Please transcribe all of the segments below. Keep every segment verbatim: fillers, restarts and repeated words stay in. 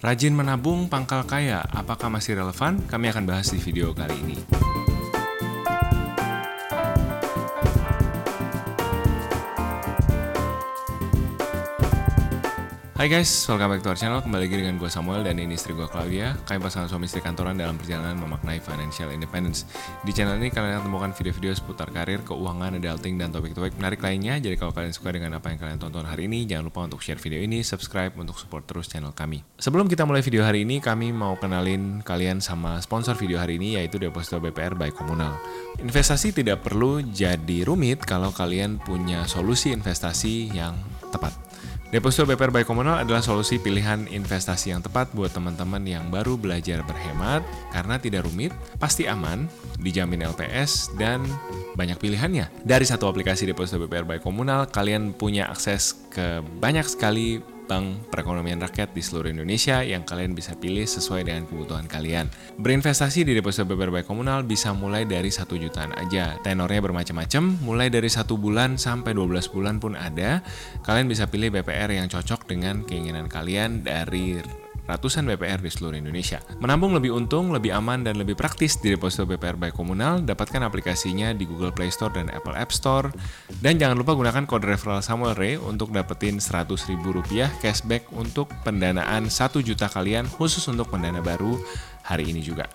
Rajin menabung pangkal kaya, apakah masih relevan? Kami akan bahas di video kali ini. Hai guys, welcome back to our channel. Kembali lagi dengan gue Samuel dan ini istri gue Claudya. Kami pasangan suami istri kantoran dalam perjalanan memaknai financial independence. Di channel ini kalian akan temukan video-video seputar karir, keuangan, adulting, dan topik-topik menarik lainnya. Jadi kalau kalian suka dengan apa yang kalian tonton hari ini, jangan lupa untuk share video ini, subscribe untuk support terus channel kami. Sebelum kita mulai video hari ini, kami mau kenalin kalian sama sponsor video hari ini, yaitu Deposito B P R by Komunal. Investasi tidak perlu jadi rumit kalau kalian punya solusi investasi yang tepat. Deposito B P R by Komunal adalah solusi pilihan investasi yang tepat buat teman-teman yang baru belajar berhemat karena tidak rumit, pasti aman, dijamin L P S, dan banyak pilihannya. Dari satu aplikasi Deposito B P R by Komunal, kalian punya akses ke banyak sekali bank perekonomian rakyat di seluruh Indonesia yang kalian bisa pilih sesuai dengan kebutuhan kalian. Berinvestasi di Deposito B P R by Komunal bisa mulai dari satu jutaan aja. Tenornya bermacam-macam, mulai dari satu bulan sampai dua belas bulan pun ada. Kalian bisa pilih B P R yang cocok dengan keinginan kalian dari ratusan B P R di seluruh Indonesia. Menabung lebih untung, lebih aman, dan lebih praktis di Deposito B P R by Komunal. Dapatkan aplikasinya di Google Play Store dan Apple App Store. Dan jangan lupa gunakan kode referral Samuel Ray untuk dapetin seratus ribu rupiah cashback untuk pendanaan satu juta kalian, khusus untuk pendana baru hari ini juga.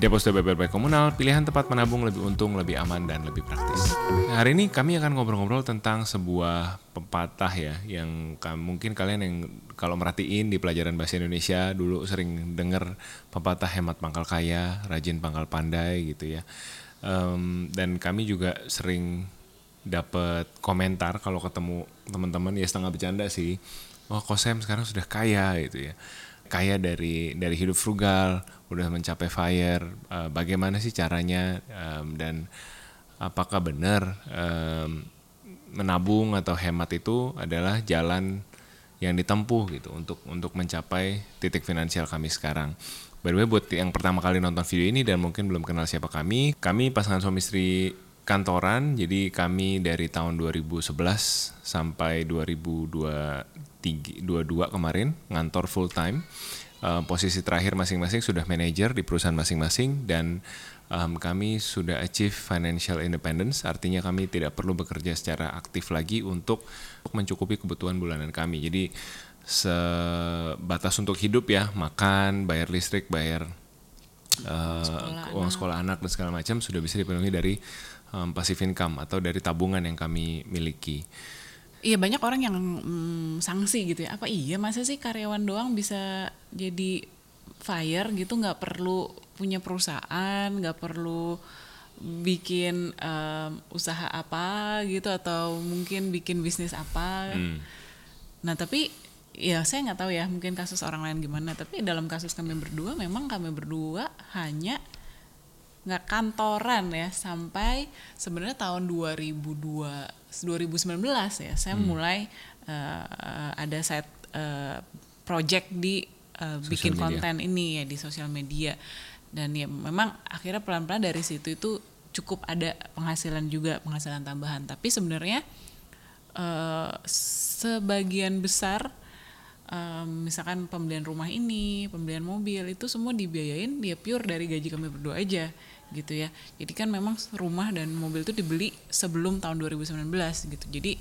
Deposito B P R by Komunal, pilihan tempat menabung lebih untung, lebih aman, dan lebih praktis. Hari ini kami akan ngobrol-ngobrol tentang sebuah pepatah ya, yang mungkin kalian yang kalau merhatiin di pelajaran bahasa Indonesia dulu sering dengar pepatah hemat pangkal kaya, rajin pangkal pandai gitu ya. Um, dan kami juga sering dapat komentar kalau ketemu teman-teman ya setengah bercanda sih, wah oh, Kosem sekarang sudah kaya gitu ya. Kaya dari dari hidup frugal, udah mencapai FIRE, uh, bagaimana sih caranya um, dan apakah benar um, menabung atau hemat itu adalah jalan yang ditempuh gitu untuk untuk mencapai titik finansial kami sekarang. By the way, buat yang pertama kali nonton video ini dan mungkin belum kenal siapa kami, kami pasangan suami istri kantoran, jadi kami dari tahun dua ribu sebelas sampai dua ribu dua puluh dua kemarin ngantor full time. Uh, posisi terakhir masing-masing sudah manajer di perusahaan masing-masing dan um, kami sudah achieve financial independence, artinya kami tidak perlu bekerja secara aktif lagi untuk mencukupi kebutuhan bulanan kami. Jadi sebatas untuk hidup ya, makan, bayar listrik, bayar uh, sekolah uang anak. sekolah anak dan segala macam sudah bisa dipenuhi dari um, passive income atau dari tabungan yang kami miliki. Iya, banyak orang yang mm, sangsi gitu ya, apa iya masa sih karyawan doang bisa jadi FIRE gitu, nggak perlu punya perusahaan, nggak perlu bikin um, usaha apa gitu atau mungkin bikin bisnis apa. Hmm. Nah tapi ya saya nggak tahu ya, mungkin kasus orang lain gimana, tapi dalam kasus kami berdua memang kami berdua hanya nggak kantoran ya sampai sebenarnya tahun dua ribu dua, dua ribu sembilan belas ya saya hmm. mulai uh, ada set uh, project di uh, bikin konten ini ya di sosial media, dan ya memang akhirnya pelan-pelan dari situ itu cukup ada penghasilan juga, penghasilan tambahan, tapi sebenarnya uh, sebagian besar Um, misalkan pembelian rumah ini, pembelian mobil itu semua dibiayain dia pure dari gaji kami berdua aja gitu ya. Jadi kan memang rumah dan mobil itu dibeli sebelum tahun dua ribu sembilan belas gitu. Jadi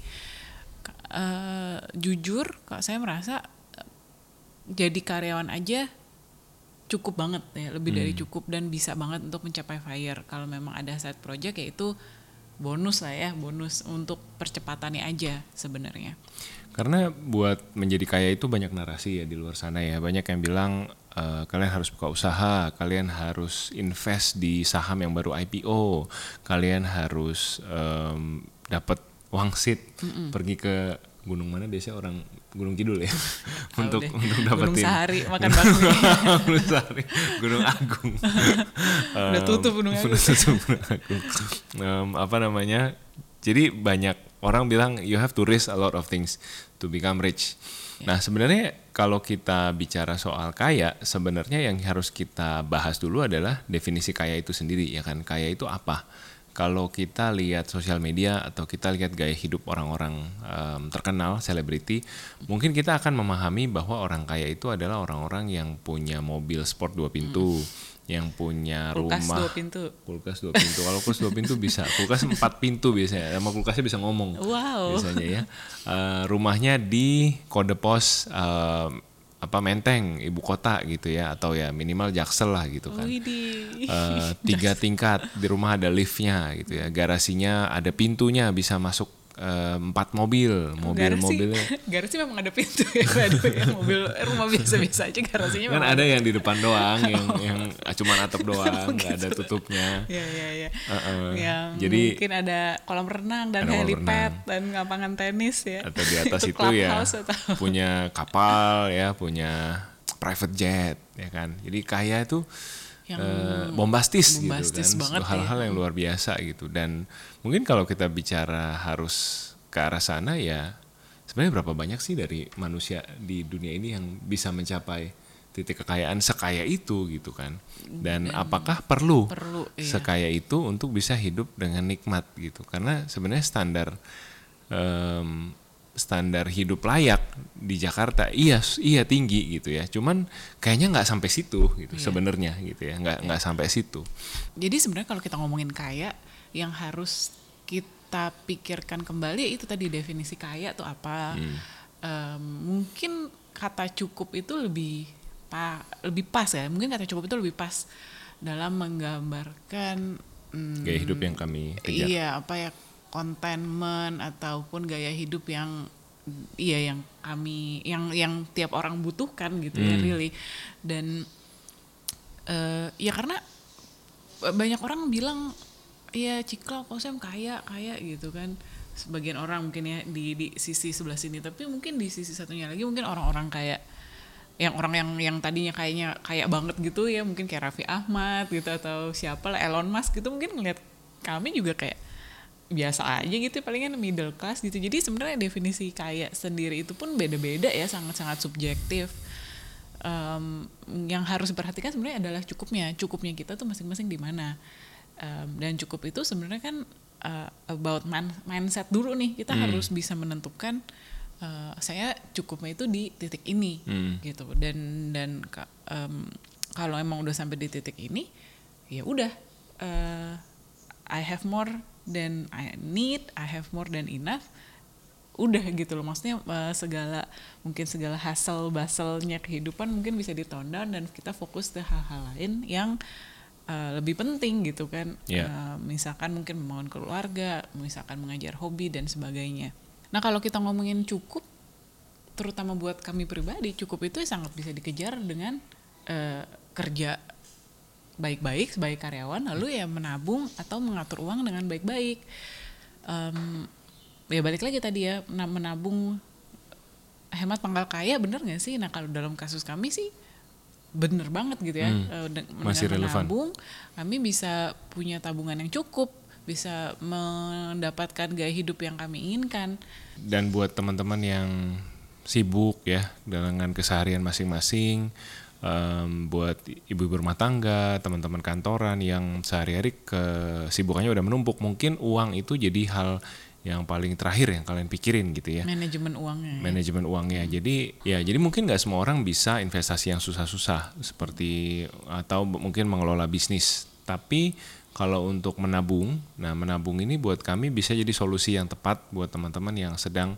uh, jujur kalau saya merasa uh, jadi karyawan aja cukup banget ya, lebih hmm. dari cukup dan bisa banget untuk mencapai FIRE. Kalau memang ada side project ya itu bonus lah ya, bonus untuk percepatannya aja sebenarnya. Karena buat menjadi kaya itu banyak narasi ya di luar sana ya. Banyak yang bilang uh, kalian harus buka usaha, kalian harus invest di saham yang baru I P O, kalian harus um, dapat wangsit, Mm-mm. pergi ke gunung mana biasanya orang Gunung Kidul ya untuk deh. untuk dapetin Gunung Sahari makan bakmi Gunung Sahari Gunung Agung um, udah tutup Gunung Agung, tutup Gunung Agung. um, apa namanya jadi banyak orang bilang you have to risk a lot of things to become rich. Yeah. Nah sebenarnya kalau kita bicara soal kaya, sebenarnya yang harus kita bahas dulu adalah definisi kaya itu sendiri ya kan. Kaya itu apa? kalau kita lihat sosial media atau kita lihat gaya hidup orang-orang um, terkenal, selebriti, mungkin kita akan memahami bahwa orang kaya itu adalah orang-orang yang punya mobil sport dua pintu, hmm. yang punya kulkas rumah, kulkas dua pintu, kulkas dua pintu. Kalau kulkas dua pintu bisa, kulkas empat pintu biasanya, sama kulkasnya bisa ngomong, wow. biasanya ya. Uh, rumahnya di kode pos. Uh, apa Menteng, ibu kota gitu ya, atau ya minimal Jaksel lah gitu kan. Uh, tiga tingkat, di rumah ada liftnya gitu ya, garasinya ada pintunya, bisa masuk uh, empat mobil, mobil-mobilnya. Garasi, garasi memang ada pintu ya, aduh, ya mobil rumah biasa-biasa aja garasinya. Kan ada yang di depan doang, yang oh. yang cuma atap doang, nggak gitu. Ada tutupnya. Ya, ya, ya. Uh, uh. Ya, jadi mungkin ada kolam renang dan helipad dan lapangan tenis ya. Atau di atas itu, itu ya atau... punya kapal ya, punya private jet ya kan. Jadi kaya itu yang uh, bombastis, bombastis gitu kan, hal-hal ya. Yang luar biasa gitu. Dan mungkin kalau kita bicara harus ke arah sana ya, sebenarnya berapa banyak sih dari manusia di dunia ini yang bisa mencapai titik kekayaan sekaya itu gitu kan. Dan, Dan apakah perlu, perlu iya. sekaya itu untuk bisa hidup dengan nikmat gitu. Karena sebenarnya standar um, standar hidup layak di Jakarta iya iya tinggi gitu ya, cuman kayaknya nggak sampai situ gitu, yeah. sebenarnya gitu ya, nggak yeah. nggak sampai situ. Jadi sebenarnya kalau kita ngomongin kaya, yang harus kita pikirkan kembali itu tadi definisi kaya tuh apa. hmm. Um, mungkin kata cukup itu lebih pa, lebih pas ya mungkin kata cukup itu lebih pas dalam menggambarkan um, gaya hidup yang kami kejar. Iya, apa ya, contentment ataupun gaya hidup yang iya yang kami yang yang tiap orang butuhkan gitu hmm. ya really. Dan uh, ya karena banyak orang bilang ya Cikla kok Sam kaya kaya gitu kan, sebagian orang mungkin ya di di sisi sebelah sini, tapi mungkin di sisi satunya lagi mungkin orang-orang kaya yang orang yang yang tadinya kayaknya kaya banget gitu ya, mungkin kayak Raffi Ahmad gitu atau siapa lah, Elon Musk gitu, mungkin ngeliat kami juga kayak biasa aja gitu, palingan middle class gitu. Jadi sebenarnya definisi kaya sendiri itu pun beda-beda ya, sangat-sangat subjektif. Um, yang harus diperhatikan sebenarnya adalah cukupnya, cukupnya kita tuh masing-masing di mana. Um, dan cukup itu sebenarnya kan uh, about man- mindset dulu nih. Kita hmm. harus bisa menentukan uh, saya cukupnya itu di titik ini hmm. gitu. Dan dan um, kalau emang udah sampai di titik ini, ya udah. Uh, I have more than I need, I have more than enough, udah gitu loh. Maksudnya segala mungkin segala hassle baselnya kehidupan mungkin bisa di tone down dan kita fokus ke hal-hal lain yang uh, lebih penting gitu kan. Yeah. Uh, misalkan mungkin membangun keluarga, misalkan mengajar hobi dan sebagainya. Nah kalau kita ngomongin cukup, terutama buat kami pribadi, cukup itu sangat bisa dikejar dengan uh, kerja baik-baik sebagai karyawan, lalu ya menabung atau mengatur uang dengan baik-baik. Um, ya balik lagi tadi ya, menabung hemat pangkal kaya, bener nggak sih? Nah kalau dalam kasus kami sih bener banget gitu ya. Hmm, dengan masih relevan. Menabung kami bisa punya tabungan yang cukup, bisa mendapatkan gaya hidup yang kami inginkan. Dan buat teman-teman yang sibuk ya dengan keseharian masing-masing, Um, buat ibu berumah tangga, teman-teman kantoran yang sehari-hari kesibukannya udah menumpuk, mungkin uang itu jadi hal yang paling terakhir yang kalian pikirin gitu ya. Manajemen uangnya. Manajemen uangnya. Hmm. Jadi ya, jadi mungkin nggak semua orang bisa investasi yang susah-susah seperti atau mungkin mengelola bisnis. Tapi kalau untuk menabung, nah menabung ini buat kami bisa jadi solusi yang tepat buat teman-teman yang sedang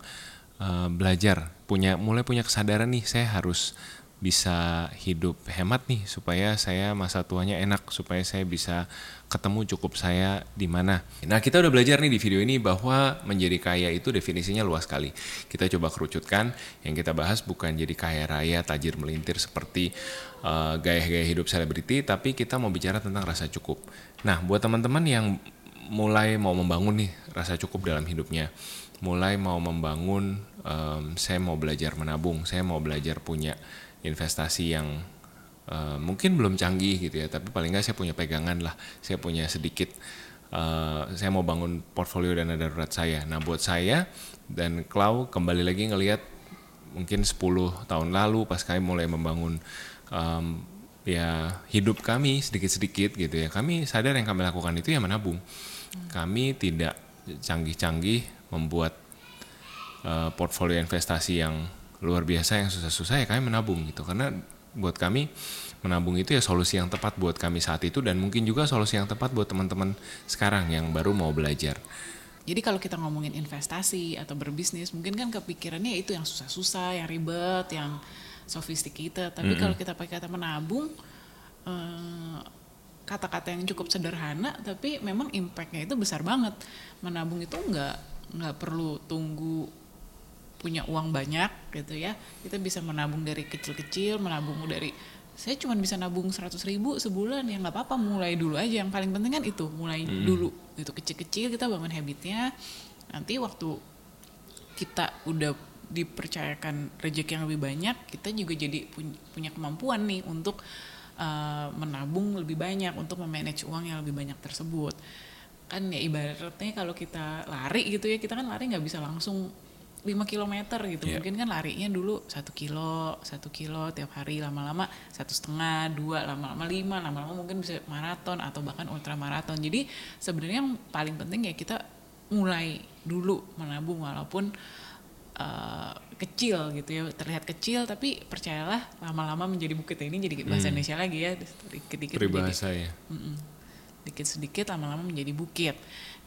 uh, belajar, punya mulai punya kesadaran nih, saya harus bisa hidup hemat nih supaya saya masa tuanya enak, supaya saya bisa ketemu cukup saya di mana. Nah kita udah belajar nih di video ini bahwa menjadi kaya itu definisinya luas sekali. Kita coba kerucutkan, yang kita bahas bukan jadi kaya raya, tajir melintir seperti uh, gaya-gaya hidup selebriti, tapi kita mau bicara tentang rasa cukup. Nah buat teman-teman yang mulai mau membangun nih rasa cukup dalam hidupnya, mulai mau membangun um, saya mau belajar menabung, saya mau belajar punya investasi yang uh, mungkin belum canggih gitu ya, tapi paling nggak saya punya pegangan lah, saya punya sedikit, uh, saya mau bangun portfolio dana darurat saya. Nah buat saya dan Klau kembali lagi ngelihat mungkin sepuluh tahun lalu pas kami mulai membangun um, ya hidup kami sedikit-sedikit gitu ya, kami sadar yang kami lakukan itu ya menabung. Kami tidak canggih-canggih membuat uh, portfolio investasi yang luar biasa, yang susah-susah, ya kami menabung gitu. Karena buat kami menabung itu ya solusi yang tepat buat kami saat itu, dan mungkin juga solusi yang tepat buat teman-teman sekarang yang baru mau belajar. Jadi kalau kita ngomongin investasi atau berbisnis, mungkin kan kepikirannya itu yang susah-susah, yang ribet, yang sophisticated. Tapi mm-hmm. kalau kita pakai kata menabung, eh, kata-kata yang cukup sederhana, tapi memang impact-nya itu besar banget. Menabung itu nggak nggak perlu tunggu punya uang banyak gitu ya. Kita bisa menabung dari kecil-kecil, menabung dari saya cuma bisa nabung seratus ribu sebulan, ya nggak apa-apa, mulai dulu aja. Yang paling penting kan itu, mulai hmm. dulu gitu, kecil-kecil kita bangun habitnya. Nanti waktu kita udah dipercayakan rezeki yang lebih banyak, kita juga jadi punya kemampuan nih untuk uh, menabung lebih banyak, untuk memanage uang yang lebih banyak tersebut. Kan ya ibaratnya kalau kita lari gitu ya, kita kan lari nggak bisa langsung lima kilometer gitu, yeah. mungkin kan larinya dulu satu kilo, satu kilo tiap hari, lama-lama satu koma lima, dua, lama-lama lima, lama-lama mungkin bisa maraton atau bahkan ultramaraton. Jadi sebenarnya yang paling penting ya kita mulai dulu menabung, walaupun uh, kecil gitu ya, terlihat kecil, tapi percayalah lama-lama menjadi bukit. Ini jadi bahasa hmm. Indonesia lagi ya, dikit-dikit peribahasa ya, dikit-sedikit lama-lama menjadi bukit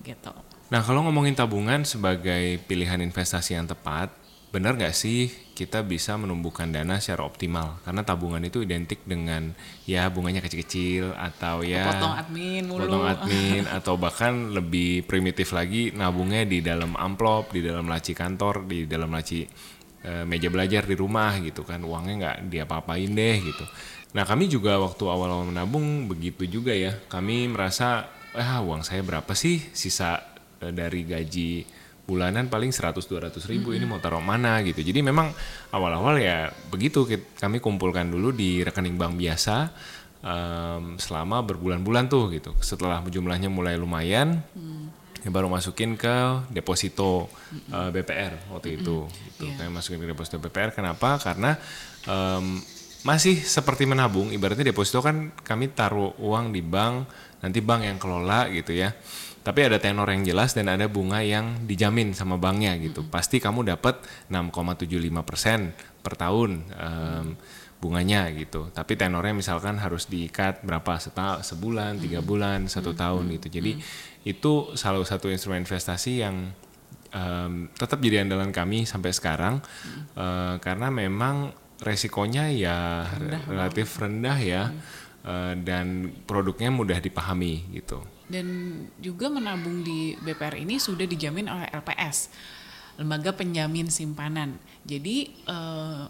gitu. Nah, kalau ngomongin tabungan sebagai pilihan investasi yang tepat, benar nggak sih kita bisa menumbuhkan dana secara optimal? Karena tabungan itu identik dengan ya bunganya kecil-kecil, atau ya potong admin mulu, potong admin, atau bahkan lebih primitif lagi, nabungnya di dalam amplop, di dalam laci kantor, di dalam laci e, meja belajar di rumah gitu kan, uangnya nggak diapa-apain deh gitu. Nah, kami juga waktu awal-awal menabung begitu juga ya, kami merasa ah uang saya berapa sih sisa dari gaji bulanan, paling seratus dua ratus ribu, mm-hmm. ini mau taruh mana gitu. Jadi memang awal-awal ya begitu, kami kumpulkan dulu di rekening bank biasa um, selama berbulan-bulan tuh gitu. Setelah jumlahnya mulai lumayan, mm. ya baru masukin ke deposito mm-hmm. uh, B P R waktu mm-hmm. itu gitu. Yeah. Kami masukin ke deposito B P R, kenapa? Karena um, masih seperti menabung, ibaratnya deposito kan kami taruh uang di bank, nanti bank yang kelola gitu ya. Tapi ada tenor yang jelas dan ada bunga yang dijamin sama banknya gitu. Mm-hmm. Pasti kamu dapat enam koma tujuh lima persen per tahun um, bunganya gitu. Tapi tenornya misalkan harus diikat berapa, seta- sebulan, tiga bulan, satu mm-hmm. tahun gitu. Jadi mm-hmm. itu salah satu instrumen investasi yang um, tetap jadi andalan kami sampai sekarang. Mm-hmm. Uh, karena memang resikonya ya rendah, relatif rendah ya. Mm-hmm. Uh, dan produknya mudah dipahami gitu. Dan juga menabung di B P R ini sudah dijamin oleh L P S, Lembaga Penjamin Simpanan. Jadi uh,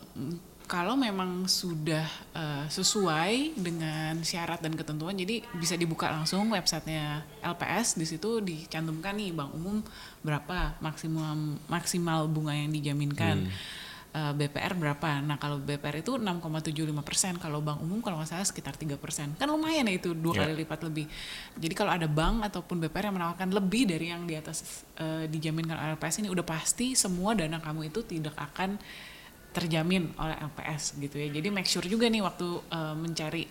kalau memang sudah uh, sesuai dengan syarat dan ketentuan, jadi bisa dibuka langsung websitenya L P S. Di situ dicantumkan nih bank umum berapa maksimum maksimal bunga yang dijaminkan. Hmm. B P R berapa? Nah, kalau B P R itu enam koma tujuh lima persen, kalau bank umum kalau nggak salah sekitar tiga persen. Kan lumayan ya itu, dua yeah. kali lipat lebih. Jadi kalau ada bank ataupun B P R yang menawarkan lebih dari yang di atas uh, dijaminkan oleh L P S ini, udah pasti semua dana kamu itu tidak akan terjamin oleh L P S gitu ya. Jadi make sure juga nih waktu uh, mencari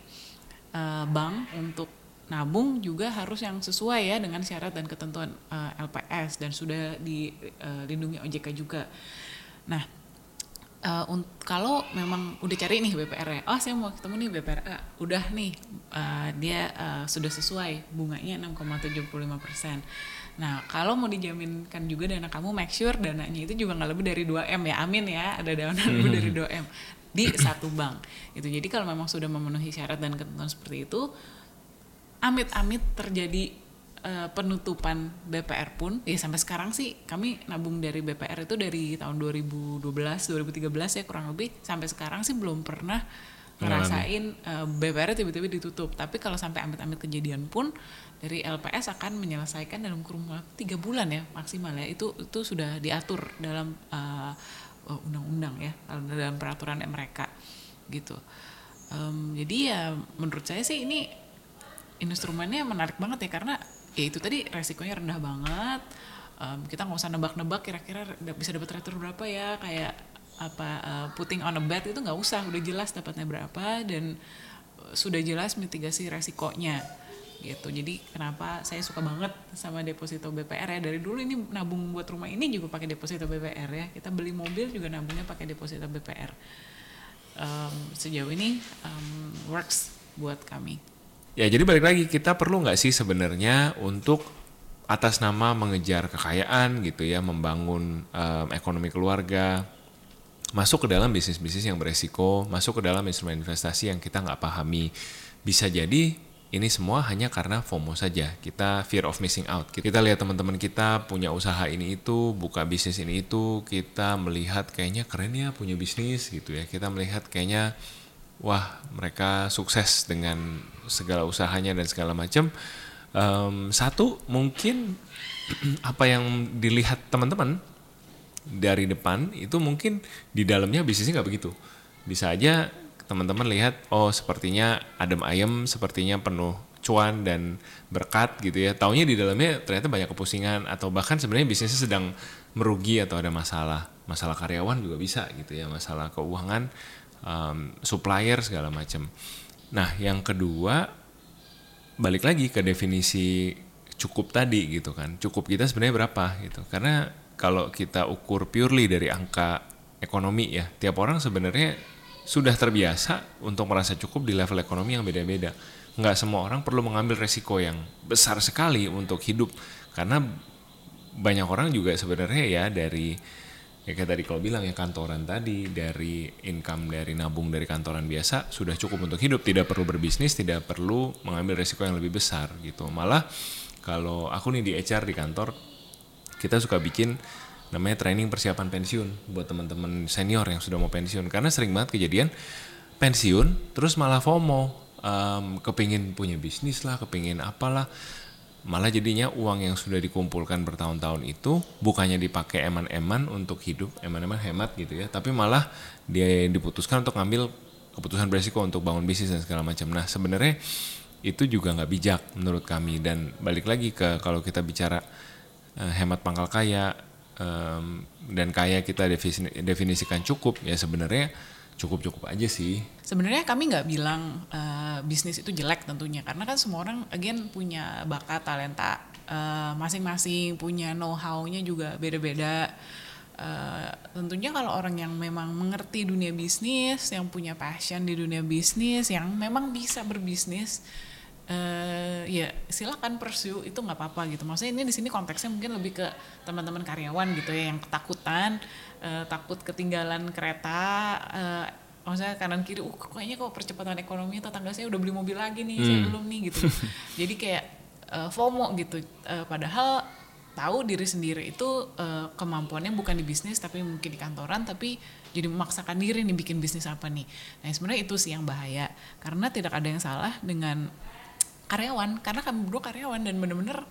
uh, bank untuk nabung juga harus yang sesuai ya dengan syarat dan ketentuan uh, L P S, dan sudah dilindungi uh, O J K juga. Nah, Uh, un- kalau memang udah cari nih B P R-nya, oh saya mau ketemu nih B P R A, udah nih uh, dia uh, sudah sesuai bunganya enam koma tujuh lima persen. Nah, kalau mau dijaminkan juga dana kamu, make sure dananya itu juga nggak lebih dari dua M ya, amin ya, ada dana lebih dari dua M di satu bank. Itu jadi kalau memang sudah memenuhi syarat dan ketentuan seperti itu, amit-amit terjadi Uh, penutupan B P R pun ya, sampai sekarang sih kami nabung dari B P R itu dari tahun dua ribu dua belas dua ribu tiga belas ya kurang lebih, sampai sekarang sih belum pernah ngerasain uh, B P R tiba-tiba ditutup. Tapi kalau sampai amit-amit kejadian pun dari L P S akan menyelesaikan dalam kurun tiga bulan ya maksimal ya, itu itu sudah diatur dalam uh, undang-undang ya, dalam peraturan mereka gitu. Um, jadi ya menurut saya sih ini instrumennya menarik banget ya, karena ya itu tadi resikonya rendah banget, um, kita nggak usah nebak-nebak kira-kira bisa dapat return berapa ya, kayak apa uh, putting on a bet itu nggak usah, udah jelas dapatnya berapa dan sudah jelas mitigasi resikonya gitu. Jadi kenapa saya suka banget sama deposito B P R ya, dari dulu ini nabung buat rumah ini juga pakai deposito B P R ya, kita beli mobil juga nabungnya pakai deposito B P R. Um, sejauh ini um, works buat kami. Ya, jadi balik lagi, kita perlu nggak sih sebenarnya untuk atas nama mengejar kekayaan gitu ya, membangun um, ekonomi keluarga, masuk ke dalam bisnis-bisnis yang beresiko, masuk ke dalam instrumen investasi yang kita nggak pahami. Bisa jadi ini semua hanya karena FOMO saja, kita fear of missing out. Kita lihat teman-teman kita punya usaha ini itu, buka bisnis ini itu, kita melihat kayaknya keren ya punya bisnis gitu ya, kita melihat kayaknya wah mereka sukses dengan segala usahanya dan segala macam. Um, satu, mungkin apa yang dilihat teman-teman dari depan itu mungkin di dalamnya bisnisnya nggak begitu. Bisa aja teman-teman lihat, oh sepertinya adem ayem, sepertinya penuh cuan dan berkat gitu ya. Taunya di dalamnya ternyata banyak kepusingan, atau bahkan sebenarnya bisnisnya sedang merugi atau ada masalah. Masalah karyawan juga bisa gitu ya, masalah keuangan, um, supplier segala macam. Nah yang kedua, balik lagi ke definisi cukup tadi gitu kan. Cukup kita sebenarnya berapa gitu, karena kalau kita ukur purely dari angka ekonomi ya, tiap orang sebenarnya sudah terbiasa untuk merasa cukup di level ekonomi yang beda-beda. Nggak semua orang perlu mengambil resiko yang besar sekali untuk hidup, karena banyak orang juga sebenarnya ya dari, ya kayak tadi kalau bilang ya, kantoran tadi, dari income dari nabung dari kantoran biasa sudah cukup untuk hidup, tidak perlu berbisnis, tidak perlu mengambil resiko yang lebih besar gitu. Malah kalau aku nih di H R di kantor, kita suka bikin namanya training persiapan pensiun buat teman-teman senior yang sudah mau pensiun. Karena sering banget kejadian pensiun terus malah FOMO, um, kepingin punya bisnis lah, kepingin apalah. Malah jadinya uang yang sudah dikumpulkan bertahun-tahun itu bukannya dipakai eman-eman untuk hidup, eman-eman hemat gitu ya, tapi malah dia diputuskan untuk ngambil keputusan beresiko untuk bangun bisnis dan segala macam. Nah sebenarnya itu juga gak bijak menurut kami. Dan balik lagi ke kalau kita bicara hemat pangkal kaya, um, dan kaya kita definisikan cukup, ya sebenarnya cukup-cukup aja sih. Sebenarnya kami nggak bilang uh, bisnis itu jelek tentunya, karena kan semua orang again punya bakat, talenta uh, masing-masing, punya know-how-nya juga beda-beda. Uh, tentunya kalau orang yang memang mengerti dunia bisnis, yang punya passion di dunia bisnis, yang memang bisa berbisnis, Uh, ya silakan pursue, itu nggak apa-apa gitu. Maksudnya ini di sini konteksnya mungkin lebih ke teman-teman karyawan gitu ya, yang ketakutan, uh, takut ketinggalan kereta, uh, maksudnya kanan kiri, uh kayaknya kok percepatan ekonomi, tetangga saya udah beli mobil lagi nih, hmm. saya belum nih gitu. Jadi kayak uh, FOMO gitu. Uh, padahal tahu diri sendiri itu uh, kemampuannya bukan di bisnis, tapi mungkin di kantoran, tapi jadi memaksakan diri nih bikin bisnis apa nih. Nah sebenarnya itu sih yang bahaya, karena tidak ada yang salah dengan karyawan, karena kami berdua karyawan dan benar-benar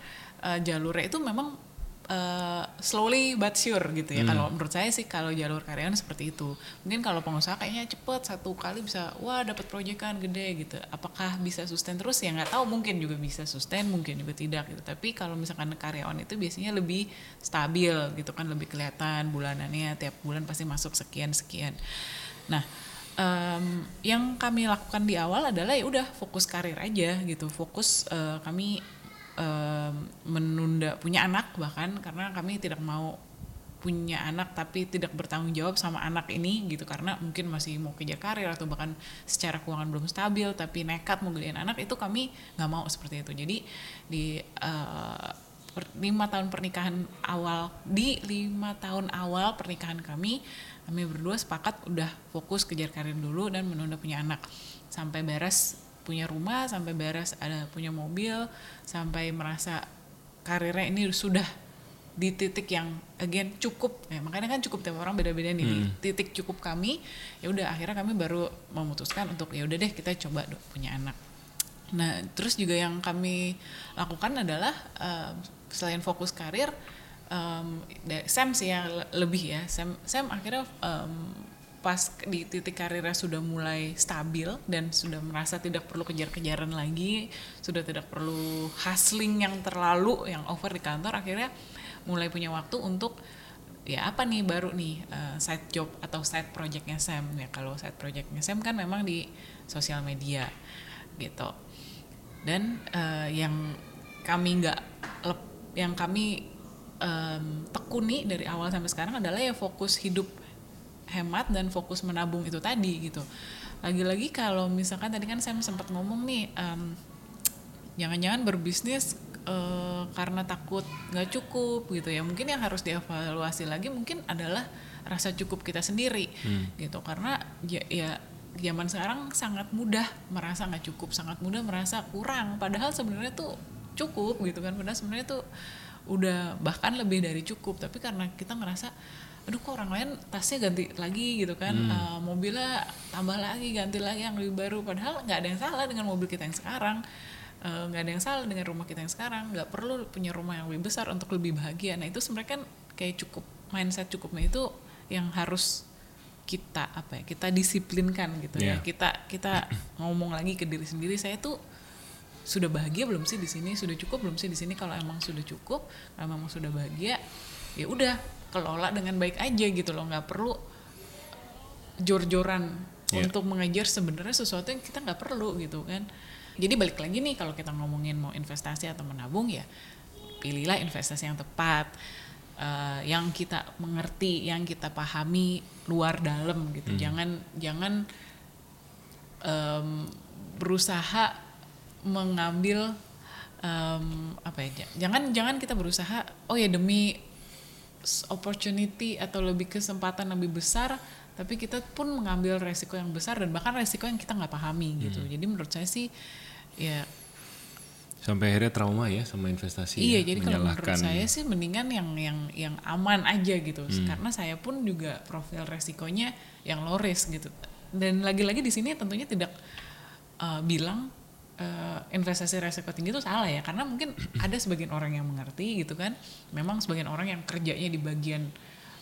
uh, jalurnya itu memang uh, slowly but sure gitu ya. Hmm. Kalau menurut saya sih kalau jalur karyawan seperti itu. Mungkin kalau pengusaha kayaknya cepet, satu kali bisa wah dapat proyekan gede gitu. Apakah bisa sustain terus ya nggak tahu, mungkin juga bisa sustain, mungkin juga tidak gitu. Tapi kalau misalkan karyawan itu biasanya lebih stabil gitu kan, lebih kelihatan bulanannya, tiap bulan pasti masuk sekian sekian. Nah. Um, yang kami lakukan di awal adalah ya udah fokus karir aja gitu, fokus uh, kami uh, menunda punya anak, bahkan karena kami tidak mau punya anak tapi tidak bertanggung jawab sama anak ini gitu, karena mungkin masih mau kejar karir atau bahkan secara keuangan belum stabil tapi nekat mau geliin anak, itu kami nggak mau seperti itu. Jadi di uh, lima tahun pernikahan awal di lima tahun awal pernikahan kami kami berdua sepakat udah fokus kejar karir dulu dan menunda punya anak sampai beres punya rumah, sampai beres ada punya mobil, sampai merasa karirnya ini sudah di titik yang again cukup ya, makanya kan cukup tiap orang beda-beda nih. hmm. Titik cukup kami ya udah, akhirnya kami baru memutuskan untuk ya udah deh kita coba punya anak. Nah terus juga yang kami lakukan adalah uh, selain fokus karir, um, Sam sih yang lebih ya, Sam, Sam akhirnya um, pas di titik karirnya sudah mulai stabil dan sudah merasa tidak perlu kejar-kejaran lagi, sudah tidak perlu hustling yang terlalu, yang over di kantor, akhirnya mulai punya waktu untuk ya apa nih baru nih uh, side job atau side projectnya Sam ya. Kalau side projectnya Sam kan memang di sosial media gitu. Dan uh, yang kami nggak yang kami um, tekuni dari awal sampai sekarang adalah ya fokus hidup hemat dan fokus menabung itu tadi gitu. Lagi-lagi kalau misalkan tadi kan Sam sempat ngomong nih um, jangan-jangan berbisnis uh, karena takut nggak cukup gitu ya, mungkin yang harus dievaluasi lagi mungkin adalah rasa cukup kita sendiri hmm. gitu, karena ya, ya zaman sekarang sangat mudah merasa nggak cukup, sangat mudah merasa kurang, padahal sebenarnya tuh cukup gitu kan, padahal sebenarnya tuh udah bahkan lebih dari cukup, tapi karena kita ngerasa aduh kok orang lain tasnya ganti lagi gitu kan, hmm. uh, mobilnya tambah lagi, ganti lagi yang lebih baru, padahal nggak ada yang salah dengan mobil kita yang sekarang, nggak uh, ada yang salah dengan rumah kita yang sekarang, nggak perlu punya rumah yang lebih besar untuk lebih bahagia. Nah itu sebenarnya kan kayak cukup, mindset cukupnya itu yang harus kita apa ya, kita disiplinkan gitu yeah. ya, kita kita ngomong lagi ke diri sendiri, saya tuh sudah bahagia belum sih di sini, sudah cukup belum sih di sini, kalau emang sudah cukup, kalau emang sudah bahagia ya udah kelola dengan baik aja gitu loh, nggak perlu jor-joran yeah. untuk mengejar sebenarnya sesuatu yang kita nggak perlu gitu kan. Jadi balik lagi nih kalau kita ngomongin mau investasi atau menabung ya pilihlah investasi yang tepat, uh, yang kita mengerti, yang kita pahami luar dalam gitu. Hmm. Jangan jangan um, berusaha mengambil um, apa ya? Jangan jangan kita berusaha oh ya demi opportunity atau lebih kesempatan lebih besar, tapi kita pun mengambil resiko yang besar dan bahkan resiko yang kita nggak pahami gitu. Hmm. Jadi menurut saya sih ya sampai akhirnya trauma ya sama investasi. Iya, ya, jadi kalau menurut saya sih mendingan yang yang yang aman aja gitu. Hmm. Karena saya pun juga profil resikonya yang low risk gitu. Dan lagi-lagi di sini tentunya tidak uh, bilang Uh, investasi resiko tinggi itu salah ya, karena mungkin ada sebagian orang yang mengerti gitu kan, memang sebagian orang yang kerjanya di bagian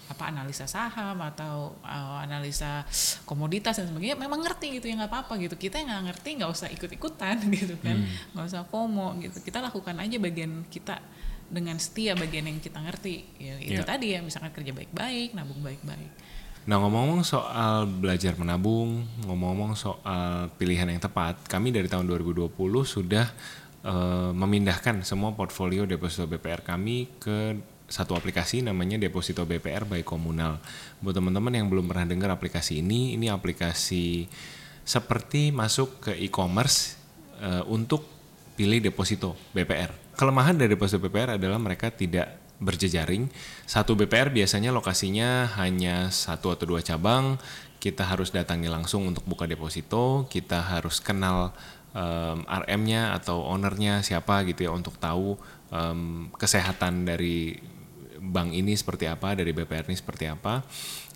apa analisa saham atau uh, analisa komoditas dan sebagainya memang ngerti gitu ya, nggak apa-apa gitu. Kita yang nggak ngerti nggak usah ikut-ikutan gitu kan, nggak hmm. usah FOMO gitu, kita lakukan aja bagian kita dengan setia bagian yang kita ngerti ya, itu yeah. tadi ya, misalkan kerja baik-baik, nabung baik-baik. Nah ngomong-ngomong soal belajar menabung, ngomong-ngomong soal pilihan yang tepat, kami dari tahun dua ribu dua puluh sudah uh, memindahkan semua portfolio deposito B P R kami ke satu aplikasi namanya Deposito B P R by Komunal. Buat teman-teman yang belum pernah dengar aplikasi ini, ini aplikasi seperti masuk ke e-commerce uh, untuk pilih deposito B P R. Kelemahan dari deposito B P R adalah mereka tidak berjejaring. Satu B P R biasanya lokasinya hanya satu atau dua cabang. Kita harus datangi langsung untuk buka deposito. Kita harus kenal um, R M-nya atau ownernya siapa gitu ya, untuk tahu um, kesehatan dari bank ini seperti apa, dari B P R ini seperti apa.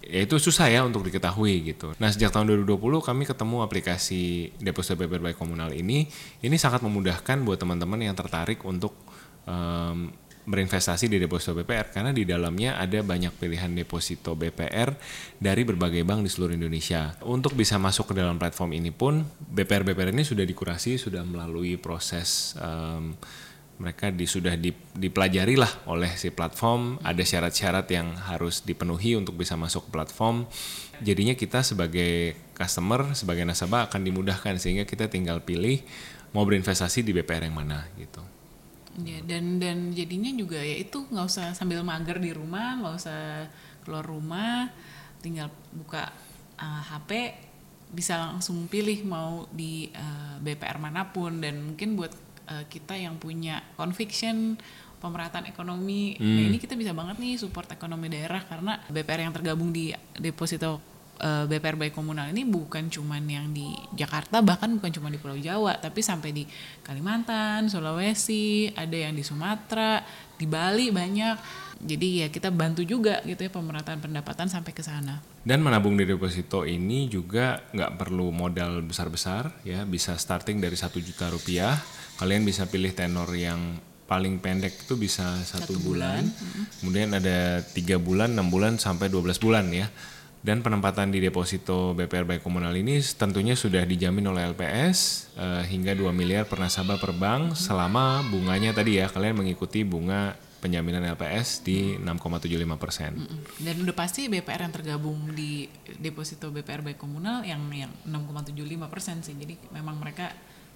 Ya itu susah ya untuk diketahui gitu. Nah sejak tahun dua ribu dua puluh kami ketemu aplikasi Deposito B P R by Komunal ini. Ini sangat memudahkan buat teman-teman yang tertarik untuk um, berinvestasi di deposito B P R, karena di dalamnya ada banyak pilihan deposito B P R dari berbagai bank di seluruh Indonesia. Untuk bisa masuk ke dalam platform ini pun B P R B P R ini sudah dikurasi, sudah melalui proses um, mereka di, sudah dipelajari lah oleh si platform, ada syarat-syarat yang harus dipenuhi untuk bisa masuk ke platform. Jadinya kita sebagai customer, sebagai nasabah akan dimudahkan sehingga kita tinggal pilih mau berinvestasi di B P R yang mana gitu. Ya, dan dan jadinya juga ya itu nggak usah sambil mager di rumah, nggak usah keluar rumah, tinggal buka uh, H P bisa langsung pilih mau di uh, B P R manapun. Dan mungkin buat uh, kita yang punya conviction pemerataan ekonomi, hmm. nah ini kita bisa banget nih support ekonomi daerah, karena B P R yang tergabung di deposito uh, B P R by Komunal ini bukan cuman yang di Jakarta, bahkan bukan cuma di Pulau Jawa, tapi sampai di Kalimantan, Sulawesi, ada yang di Sumatera, di Bali banyak. Jadi ya kita bantu juga gitu ya pemerataan pendapatan sampai ke sana. Dan menabung di deposito ini juga nggak perlu modal besar-besar ya, bisa starting dari satu juta rupiah. Kalian bisa pilih tenor yang paling pendek itu bisa satu bulan, bulan. Mm-hmm. Kemudian ada tiga bulan, enam bulan, sampai dua belas bulan ya. Dan penempatan di deposito B P R by Komunal ini tentunya sudah dijamin oleh L P S eh, hingga dua miliar per nasabah per bank, selama bunganya tadi ya kalian mengikuti bunga penjaminan L P S di enam koma tujuh lima persen. Dan udah pasti B P R yang tergabung di deposito B P R by Komunal yang yang enam koma tujuh lima persen sih. Jadi memang mereka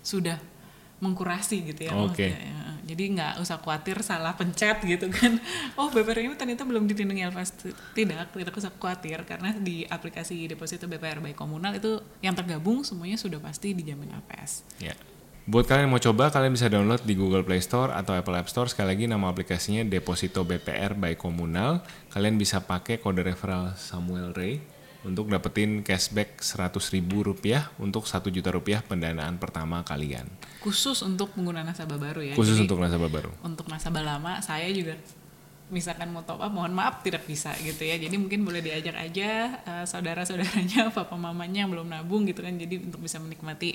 sudah mengkurasi gitu ya. Oke. Okay. Ya. Jadi nggak usah khawatir salah pencet gitu kan. Oh, B P R ini ternyata belum dilindungi L P S. Tidak, tidak usah khawatir karena di aplikasi Deposito B P R by Komunal itu yang tergabung semuanya sudah pasti dijamin L P S. Ya. Buat kalian yang mau coba, kalian bisa download di Google Play Store atau Apple App Store. Sekali lagi nama aplikasinya Deposito B P R by Komunal. Kalian bisa pakai kode referral Samuel Ray untuk dapetin cashback seratus ribu rupiah untuk satu juta rupiah pendanaan pertama kalian. Khusus untuk pengguna nasabah baru ya. Khusus Jadi, untuk nasabah baru. Untuk nasabah lama saya juga misalkan mau top up, mohon maaf tidak bisa gitu ya. Jadi mungkin boleh diajak aja uh, saudara-saudaranya, papa mamanya yang belum nabung gitu kan. Jadi untuk bisa menikmati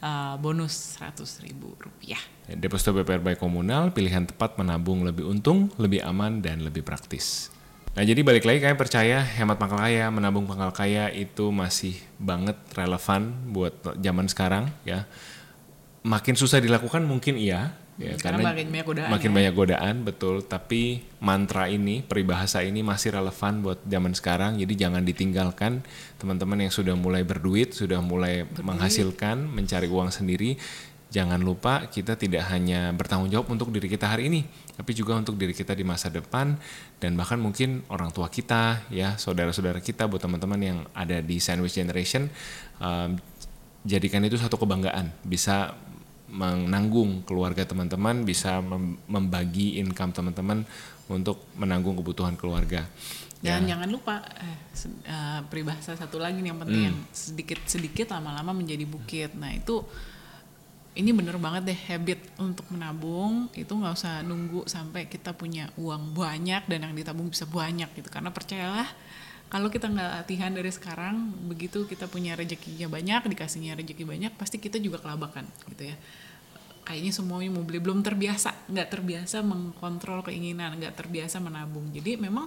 uh, bonus seratus ribu rupiah. Deposito B P R by Komunal, pilihan tepat menabung lebih untung, lebih aman, dan lebih praktis. Nah jadi balik lagi, kalian percaya hemat pangkal kaya, menabung pangkal kaya itu masih banget relevan buat zaman sekarang ya. Makin susah dilakukan mungkin iya. Ya, karena, karena makin banyak godaan. Makin ya. banyak godaan, betul. Tapi mantra ini, peribahasa ini masih relevan buat zaman sekarang. Jadi jangan ditinggalkan teman-teman yang sudah mulai berduit, sudah mulai berduit. menghasilkan, mencari uang sendiri. Jangan lupa kita tidak hanya bertanggung jawab untuk diri kita hari ini, tapi juga untuk diri kita di masa depan dan bahkan mungkin orang tua kita, ya saudara-saudara kita. Buat teman-teman yang ada di sandwich generation, um, jadikan itu satu kebanggaan. Bisa menanggung keluarga teman-teman, bisa membagi income teman-teman untuk menanggung kebutuhan keluarga. Dan ya. jangan lupa eh, uh, peribahasa satu lagi yang penting, hmm. yang sedikit-sedikit lama-lama menjadi bukit. Nah itu ini bener banget deh, habit untuk menabung itu gak usah nunggu sampai kita punya uang banyak dan yang ditabung bisa banyak gitu. Karena percayalah kalau kita gak latihan dari sekarang, begitu kita punya rezekinya banyak, dikasihnya rezeki banyak, pasti kita juga kelabakan gitu ya. Kayaknya semuanya mau beli, belum terbiasa, gak terbiasa mengkontrol keinginan, gak terbiasa menabung. Jadi memang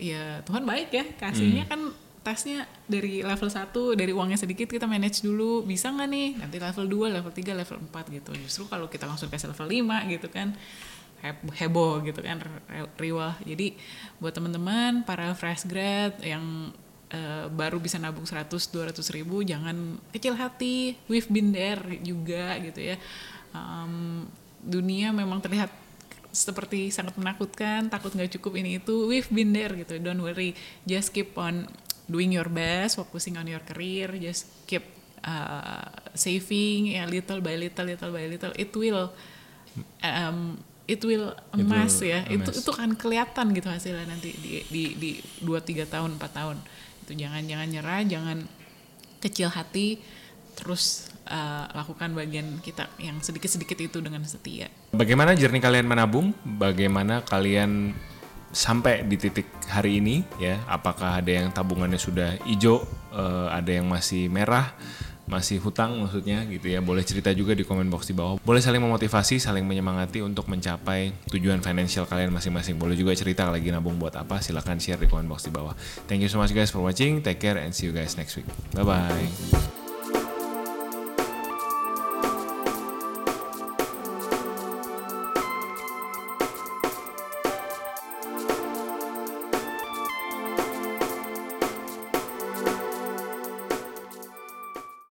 ya Tuhan baik ya, kasihnya hmm. kan tasnya dari level satu, dari uangnya sedikit kita manage dulu, bisa gak nih nanti level dua, level tiga, level empat gitu. Justru kalau kita langsung kasih level lima gitu kan heboh gitu kan, riwah. Jadi buat teman-teman para fresh grad yang uh, baru bisa nabung seratus dua ratus ribu, jangan kecil hati, we've been there juga gitu ya. Um, dunia memang terlihat seperti sangat menakutkan, takut gak cukup ini itu, we've been there gitu. Don't worry, just keep on doing your best, focusing on your career, just keep uh, saving, ya, little by little, little by little, it will, um, it will emas ya, emas. itu itu kan kelihatan gitu hasilnya nanti di di di dua tiga tahun empat tahun, itu jangan jangan nyerah, jangan kecil hati, terus uh, lakukan bagian kita yang sedikit sedikit itu dengan setia. Bagaimana jernih kalian menabung? Bagaimana kalian sampai di titik hari ini ya, apakah ada yang tabungannya sudah hijau, uh, ada yang masih merah, masih hutang maksudnya gitu ya. Boleh cerita juga di komen box di bawah. Boleh saling memotivasi, saling menyemangati untuk mencapai tujuan financial kalian masing-masing. Boleh juga cerita lagi nabung buat apa, silakan share di komen box di bawah. Thank you so much guys for watching, take care and see you guys next week. Bye bye.